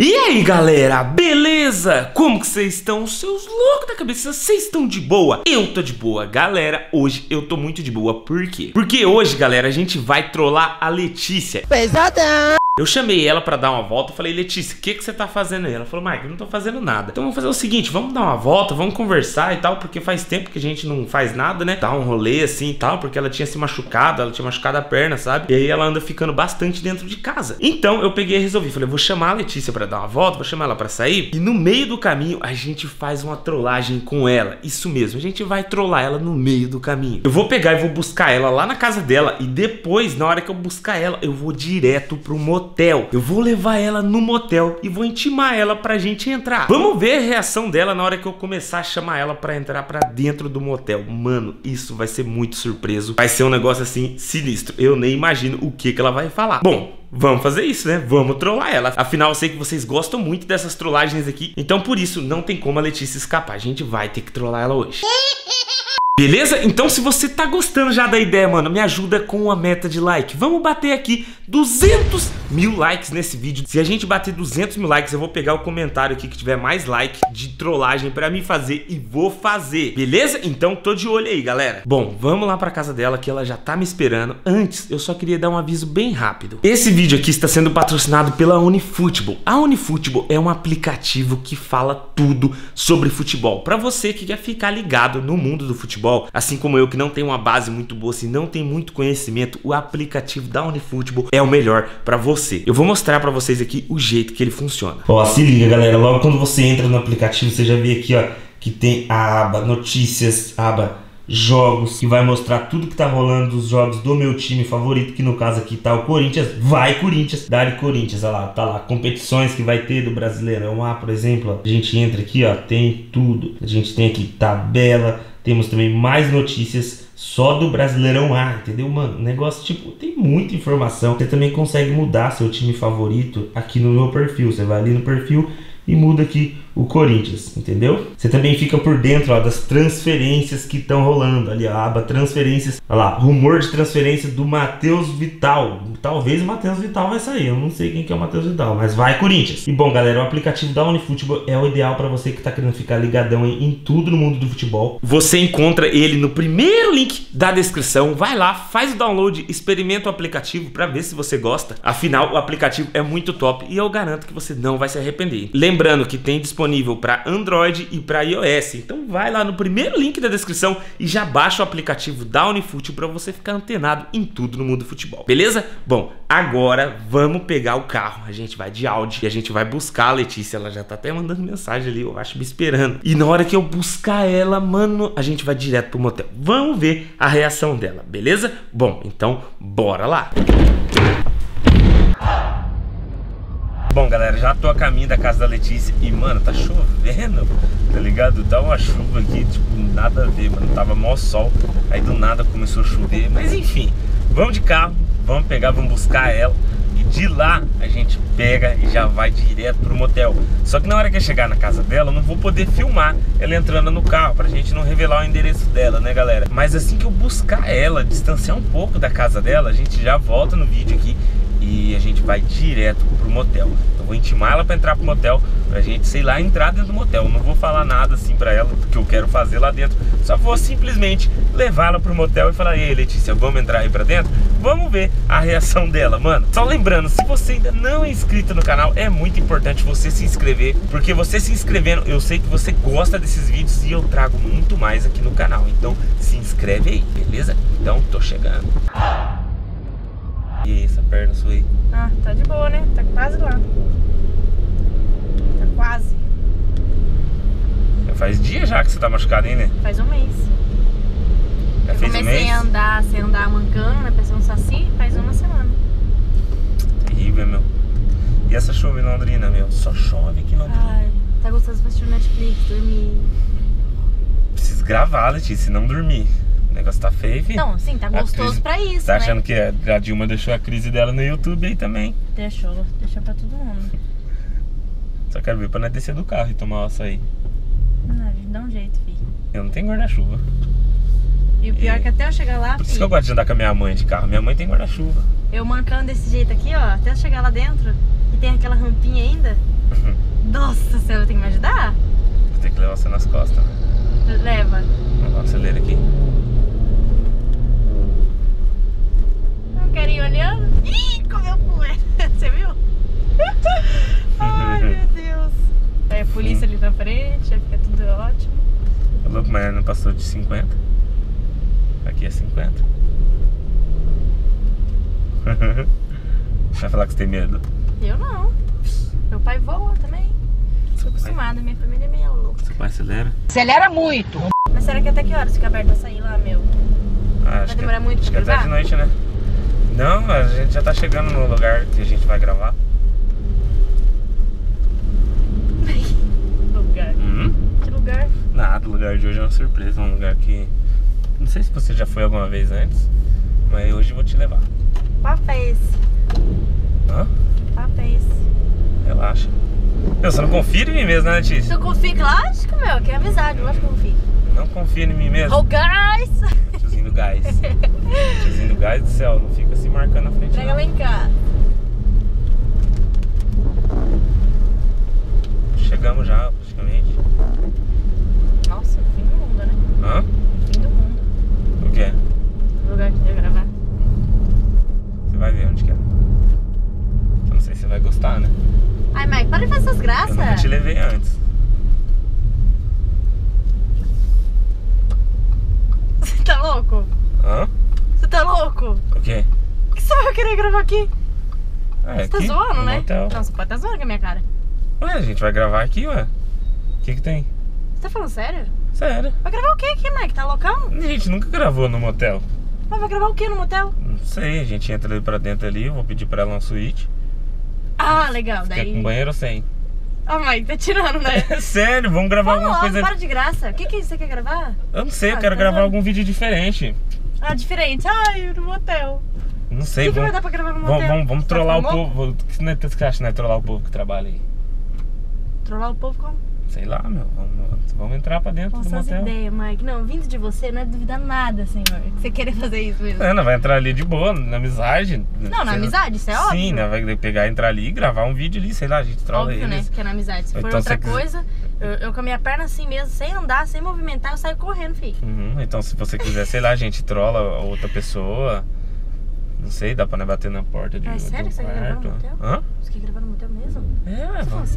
E aí galera, beleza? Como que vocês estão? Seus loucos da cabeça, vocês estão de boa? Eu tô de boa, galera, hoje eu tô muito de boa, por quê? Porque hoje, galera, a gente vai trollar a Letícia. Pesadão! Eu chamei ela pra dar uma volta, falei, Letícia, o que que você tá fazendo aí? Ela falou, Mike, eu não tô fazendo nada. Então vamos fazer o seguinte, vamos dar uma volta, vamos conversar e tal, porque faz tempo que a gente não faz nada, né? Dá um rolê assim e tal, porque ela tinha machucado a perna, sabe? E aí ela anda ficando bastante dentro de casa. Então eu peguei e resolvi, falei, vou chamar a Letícia pra dar uma volta, vou chamar ela pra sair. E no meio do caminho a gente faz uma trollagem com ela, isso mesmo, a gente vai trollar ela no meio do caminho. Eu vou pegar e vou buscar ela lá na casa dela e depois, na hora que eu buscar ela, eu vou direto pro motel. Eu vou levar ela no motel e vou intimar ela pra gente entrar. Vamos ver a reação dela na hora que eu começar a chamar ela pra entrar pra dentro do motel. Mano, isso vai ser muito surpreso. Vai ser um negócio assim sinistro. Eu nem imagino o que ela vai falar. Bom, vamos fazer isso, né? Vamos trollar ela. Afinal, eu sei que vocês gostam muito dessas trollagens aqui. Então, por isso, não tem como a Letícia escapar. A gente vai ter que trollar ela hoje. Beleza? Então se você tá gostando já da ideia, mano, me ajuda com a meta de like. Vamos bater aqui 200 mil likes nesse vídeo. Se a gente bater 200 mil likes, eu vou pegar o comentário aqui que tiver mais like de trollagem pra mim fazer e vou fazer. Beleza? Então tô de olho aí, galera. Bom, vamos lá pra casa dela que ela já tá me esperando. Antes, eu só queria dar um aviso bem rápido. Esse vídeo aqui está sendo patrocinado pela UniFutebol. A UniFutebol é um aplicativo que fala tudo sobre futebol. Pra você que quer ficar ligado no mundo do futebol. Assim como eu, que não tem uma base muito boa, se não tem muito conhecimento, o aplicativo da UniFutebol é o melhor pra você. Eu vou mostrar pra vocês aqui o jeito que ele funciona. Ó, se liga, galera. Logo quando você entra no aplicativo, você já vê aqui, ó, que tem a aba Notícias, a aba Jogos, que vai mostrar tudo que tá rolando dos jogos do meu time favorito, que no caso aqui tá o Corinthians. Vai, Corinthians! Dale, Corinthians! Olha lá, tá lá. Competições que vai ter do Brasileirão A, por exemplo. Ó. A gente entra aqui, ó, tem tudo. A gente tem aqui tabela. Temos também mais notícias só do Brasileirão A, entendeu, mano? Negócio, tipo, tem muita informação. Você também consegue mudar seu time favorito aqui no meu perfil. Você vai ali no perfil e muda aqui o Corinthians, entendeu? Você também fica por dentro, ó, das transferências que estão rolando. Ali, ó, a aba transferências. Olha lá, rumor de transferência do Matheus Vital. Talvez o Matheus Vital vai sair. Eu não sei quem que é o Matheus Vital, mas vai, Corinthians! E bom, galera, o aplicativo da UniFutebol é o ideal para você que tá querendo ficar ligadão em tudo no mundo do futebol. Você encontra ele no primeiro link da descrição. Vai lá, faz o download, experimenta o aplicativo para ver se você gosta. Afinal, o aplicativo é muito top e eu garanto que você não vai se arrepender. Lembrando que tem disponível para Android e para iOS. Então vai lá no primeiro link da descrição e já baixa o aplicativo da UniFutebol para você ficar antenado em tudo no mundo do futebol. Beleza? Bom, agora vamos pegar o carro. A gente vai de Audi e a gente vai buscar a Letícia. Ela já tá até mandando mensagem ali, eu acho, me esperando. E na hora que eu buscar ela, mano, a gente vai direto pro motel. Vamos ver a reação dela, beleza? Bom, então bora lá. Bom, galera, já tô a caminho da casa da Letícia e, mano, tá chovendo, tá ligado? Dá uma chuva aqui, tipo, nada a ver, mano, tava mó sol, aí do nada começou a chover, mas enfim, vamos de carro, vamos pegar, vamos buscar ela e de lá a gente pega e já vai direto pro motel. Só que na hora que eu chegar na casa dela, eu não vou poder filmar ela entrando no carro pra gente não revelar o endereço dela, né, galera? Mas assim que eu buscar ela, distanciar um pouco da casa dela, a gente já volta no vídeo aqui e a gente vai direto pro motel. Eu vou intimar ela pra entrar pro motel, pra gente, sei lá, entrar dentro do motel. Eu não vou falar nada assim pra ela do que eu quero fazer lá dentro. Só vou simplesmente levá-la pro motel e falar, ei, Letícia, vamos entrar aí pra dentro? Vamos ver a reação dela, mano. Só lembrando, se você ainda não é inscrito no canal, é muito importante você se inscrever, porque você se inscrevendo, eu sei que você gosta desses vídeos e eu trago muito mais aqui no canal. Então se inscreve aí, beleza? Então tô chegando. E aí, essa perna sua aí? Ah, tá de boa, né? Tá quase lá. Tá quase. Já faz dia já que você tá machucada, hein, né? Faz um mês. Já fez um mês? Comecei a andar, sem andar mancando, né? Pensando só assim, faz uma semana. Terrível, meu. E essa chuva em Londrina, meu? Só chove aqui em Londrina. Ai, tá gostoso de assistir Netflix, dormir. Preciso gravar, Letícia, se não dormir. O negócio tá feio, filho. Não, sim, tá gostoso pra isso, tá, né? Tá achando que a Dilma deixou a crise dela no YouTube aí também? Deixou pra todo mundo. Só quero ver pra nós descer do carro e tomar o açaí. Não, a gente dá um jeito, filho. Eu não tenho guarda-chuva. E o pior é que até eu chegar lá, por isso que eu gosto de andar com a minha mãe de carro. Minha mãe tem guarda-chuva. Eu mancando desse jeito aqui, ó, até eu chegar lá dentro e tem aquela rampinha ainda, Nossa, você vai ter que me ajudar? Vou ter que levar você nas costas, né? Leva. Acelera aqui. Não quero ir olhando. Ih, comeu poeira. Você viu? Ai, meu Deus. É a polícia ali na frente, já fica tudo ótimo. É louco, mas não passou de 50? Aqui é 50. Vai falar que você tem medo? Eu não. Meu pai voa também. Tô acostumada, minha família é meio louca. Seu pai acelera? Acelera muito! Mas será que até que horas fica aberto pra sair lá, meu? Ah, vai demorar muito de gravar? Até de noite, né? Não, a gente já tá chegando no lugar que a gente vai gravar. Lugar? Que lugar? Nada, o lugar de hoje é uma surpresa. Um lugar que... não sei se você já foi alguma vez antes, mas hoje eu vou te levar. Papo é esse? Hã? Papo é esse? Relaxa. Meu, você não confia em mim mesmo, né, Letícia? Eu confio, lógico, meu. Que é amizade, lógico que eu confio. Não confia em mim mesmo? Oh, guys! Tiozinho do gás. Tiozinho do gás do céu, não fica se marcando na frente. Pega lá em cá. Chegamos já, praticamente. Nossa, o fim do mundo, né? Hã? O fim do mundo. O quê? O lugar que deu gravar. Você vai ver onde que é. Eu não sei se você vai gostar, né? Ai, Mike, para de fazer essas graças. Eu te levei antes. Você tá louco? Hã? Você tá louco? O quê? Por que você vai querer gravar aqui? Ah, você aqui? Tá zoando, né? Hotel. Não, você pode tá zoando com a minha cara. Ué, a gente vai gravar aqui, ué. O que que tem? Você tá falando sério? Sério. Vai gravar o que aqui, Mike? Tá loucão? A gente nunca gravou no motel. Mas vai gravar o que no motel? Não sei, a gente entra ali pra dentro ali, eu vou pedir pra ela um suíte. Ah, legal, daí... Quer com banheiro ou sem? Ah, Mike, tá tirando, né? Sério, vamos gravar alguma coisa... Para de graça. O que que você quer gravar? Eu não sei, eu quero gravar algum vídeo diferente. Ah, diferente? Ai, no motel. Não sei, vamos... O que vai dar pra gravar no motel? Vamos trollar o povo. O que você acha, né? Trollar o povo que trabalha aí. Trollar o povo como? Sei lá, meu. Vamos entrar pra dentro do motel. Nossa, as ideias, Mike. Não, vindo de você, não é duvidar nada, senhor. Você querer fazer isso mesmo. Não, vai entrar ali de boa, na amizade. Não, na amizade, isso é óbvio. Sim, né? Vai pegar, entrar ali e gravar um vídeo ali, sei lá, a gente troca eles. Óbvio, né? Que é na amizade. Se for outra coisa, eu com a minha perna assim mesmo, sem andar, sem movimentar, eu saio correndo, filho. Então se você quiser, sei lá, a gente trola outra pessoa. Não sei, dá pra não bater na porta de um quarto. É sério que você quer gravar no motel? Hã? Você quer gravar no motel mesmo? É, vamos.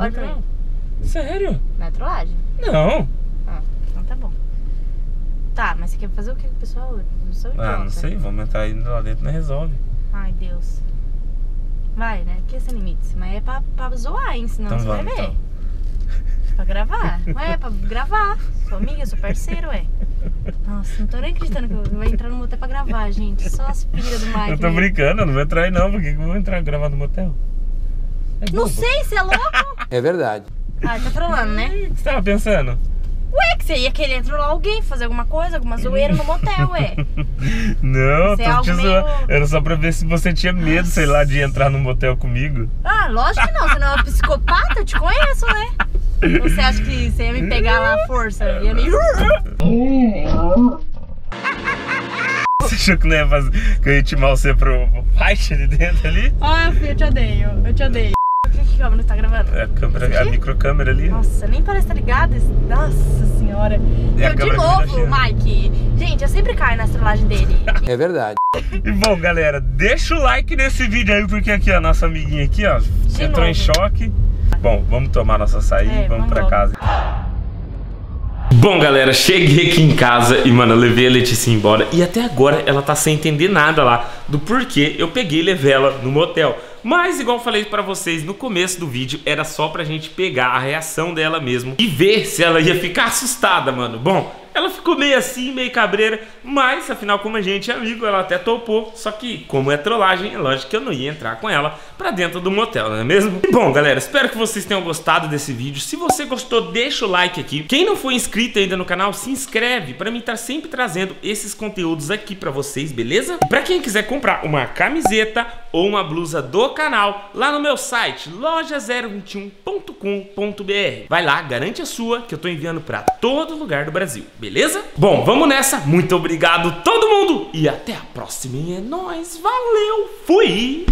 Olha pra mim. Sério? Não é trollagem? Não. Ah, então tá bom. Tá, mas você quer fazer o que com o pessoal? Não sou idiota. Ah, não sei, vamos entrar indo lá dentro e não resolve. Ai, Deus. Vai, né? Que sem limites. Mas é pra zoar, hein? Senão então você vai ver. Então. Pra gravar. Ué, é pra gravar. Sou amiga, sou parceiro, ué. Nossa, não tô nem acreditando que vai entrar no motel pra gravar, gente. Só as pilhas do Mike. Eu tô brincando, eu não vou entrar aí não. Por que eu vou entrar gravar no motel? É não sei, você é louco? É verdade. Ah, tá trolando, né? O que você tava pensando? Ué, que você ia querer trollar alguém, fazer alguma coisa, alguma zoeira no motel, ué. Não, tô te zoando. Era só pra ver se você tinha medo, nossa, sei lá, de entrar no motel comigo. Ah, lógico que não, você não é uma psicopata, eu te conheço, né? Você acha que você ia me pegar lá à força? Ia me... Você achou que não ia fazer, que eu ia intimar você pro faixa ali dentro ali? Ah, filho, eu te odeio, eu te odeio. Que câmera tá gravando? É a câmera, a microcâmera ali. Nossa, nem parece estar ligada. Nossa senhora. É eu de novo, Mike. Gente, eu sempre caio na trollagem dele. É verdade. E bom, galera, deixa o like nesse vídeo aí, porque aqui, ó, nossa amiguinha aqui, ó, de entrou novo em choque. Bom, vamos tomar nosso açaí e vamos pra logo casa. Bom, galera, cheguei aqui em casa e, mano, eu levei a Letícia embora. E até agora ela tá sem entender nada lá do porquê eu peguei e levei ela no motel. Mas, igual eu falei pra vocês no começo do vídeo, era só pra gente pegar a reação dela mesmo e ver se ela ia ficar assustada, mano. Bom, ela ficou meio assim, meio cabreira, mas, afinal, como a gente é amigo, ela até topou. Só que, como é trollagem, é lógico que eu não ia entrar com ela pra dentro do motel, não é mesmo? E bom, galera, espero que vocês tenham gostado desse vídeo. Se você gostou, deixa o like aqui. Quem não foi inscrito ainda no canal, se inscreve pra mim estar sempre trazendo esses conteúdos aqui pra vocês, beleza? E pra quem quiser comprar uma camiseta ou uma blusa do canal lá no meu site loja021.com.br. Vai lá, garante a sua que eu tô enviando pra todo lugar do Brasil, beleza? Bom, vamos nessa. Muito obrigado todo mundo e até a próxima. E é nóis, valeu, fui!